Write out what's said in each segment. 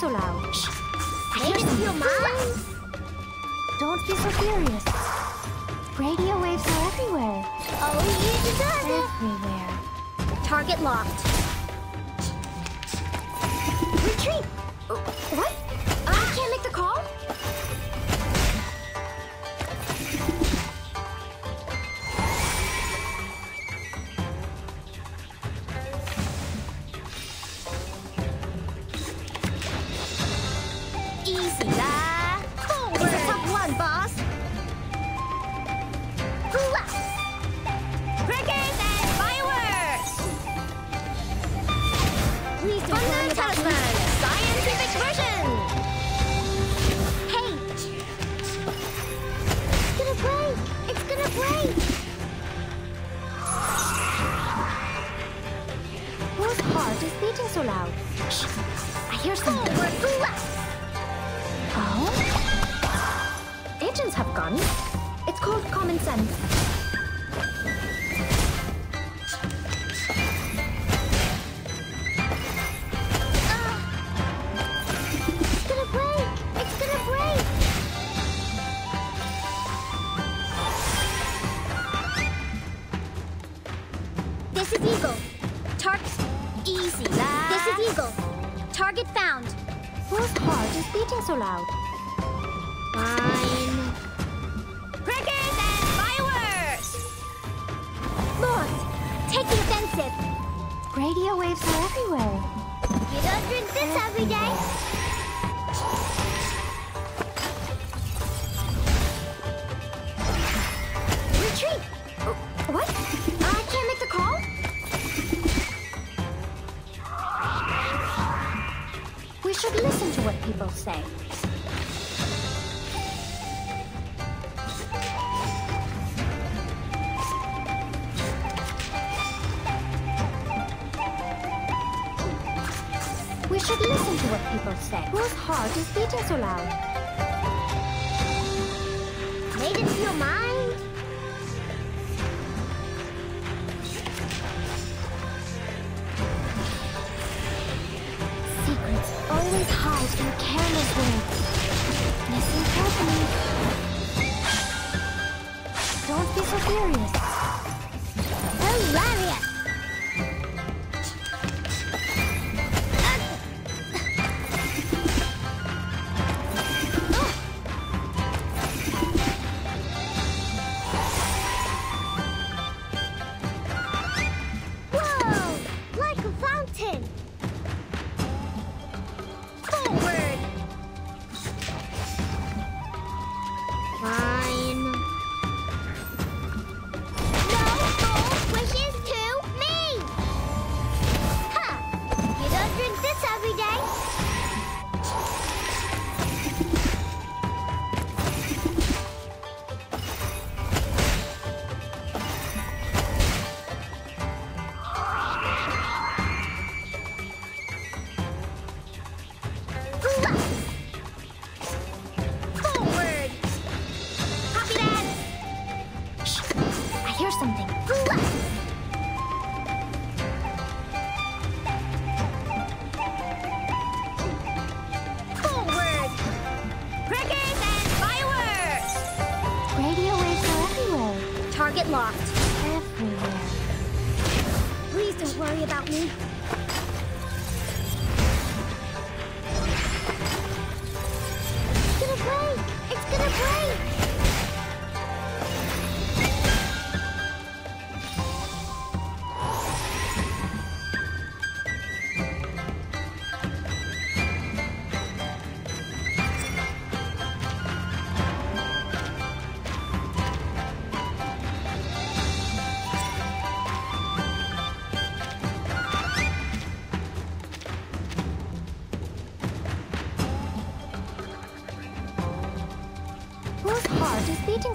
so loud. Maybe it's your mom? Don't be so furious. Radio waves are everywhere. Oh, you deserve it. Everywhere. Target locked. Retreat! What? I can't make the call? So loud. Fine. Crickets and fireworks! Lord, take the offensive. Radio waves are everywhere. You don't drink this every day. Retreat! What? I can't make the call? We should listen to what people say. Listen to what people say. Whose heart is beating so loud? Made it to your mind? Secrets always hide in careless words. Listen carefully. Don't be so furious. Hilarious!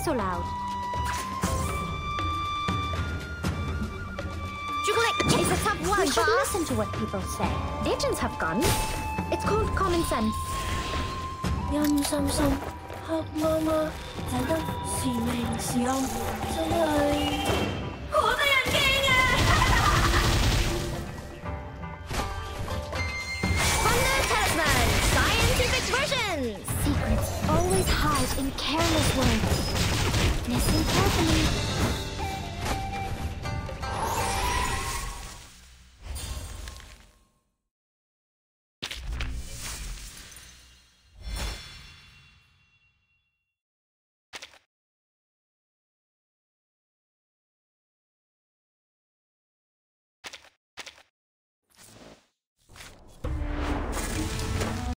So loud. It's a tough one, boss. Listen to what people say. Agents have guns. It's called common sense. Yum sum sum, hug mama, and then she makes yum. Thunder talisman. hide in careless words. Listen carefully.